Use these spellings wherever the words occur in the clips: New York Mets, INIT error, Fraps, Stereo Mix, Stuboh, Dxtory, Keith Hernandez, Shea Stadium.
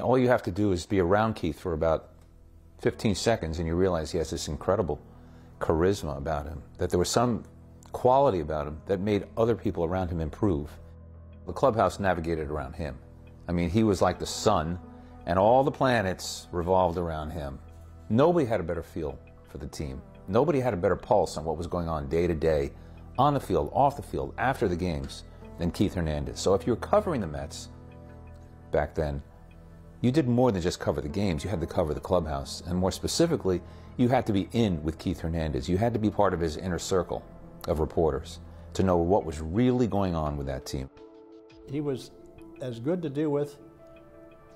All you have to do is be around Keith for about 15 seconds and you realize he has this incredible charisma about him, that there was some quality about him that made other people around him improve. The clubhouse navigated around him. I mean, he was like the sun, and all the planets revolved around him. Nobody had a better feel for the team. Nobody had a better pulse on what was going on day to day, on the field, off the field, after the games, than Keith Hernandez. So if you were covering the Mets back then, you did more than just cover the games. You had to cover the clubhouse. And more specifically, you had to be in with Keith Hernandez. You had to be part of his inner circle of reporters to know what was really going on with that team. He was as good to deal with,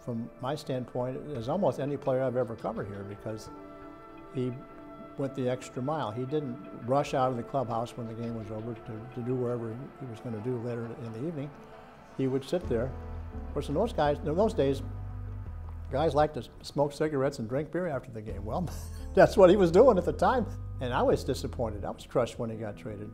from my standpoint, as almost any player I've ever covered here, because he went the extra mile. He didn't rush out of the clubhouse when the game was over to do whatever he was going to do later in the evening. He would sit there. Of course, in those days, guys like to smoke cigarettes and drink beer after the game. Well, that's what he was doing at the time. And I was disappointed. I was crushed when he got traded.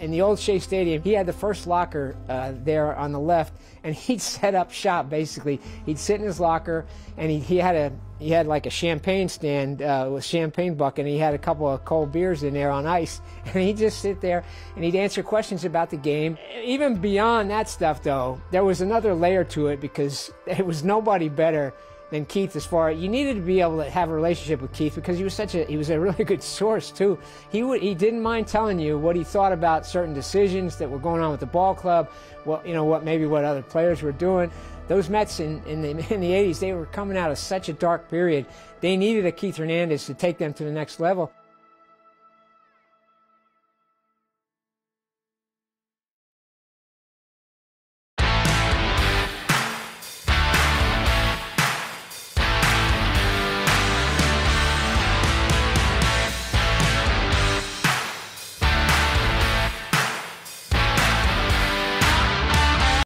In the old Shea Stadium, he had the first locker there on the left, and he'd set up shop, basically. He'd sit in his locker, and he had like a champagne stand with champagne bucket, and he had a couple of cold beers in there on ice, and he'd just sit there, and he'd answer questions about the game. Even beyond that stuff, though, there was another layer to it, because it was nobody better than Keith. As far, you needed to be able to have a relationship with Keith, because he was a really good source too. He didn't mind telling you what he thought about certain decisions that were going on with the ball club, what other players were doing. Those Mets in the 80s, they were coming out of such a dark period. They needed a Keith Hernandez to take them to the next level.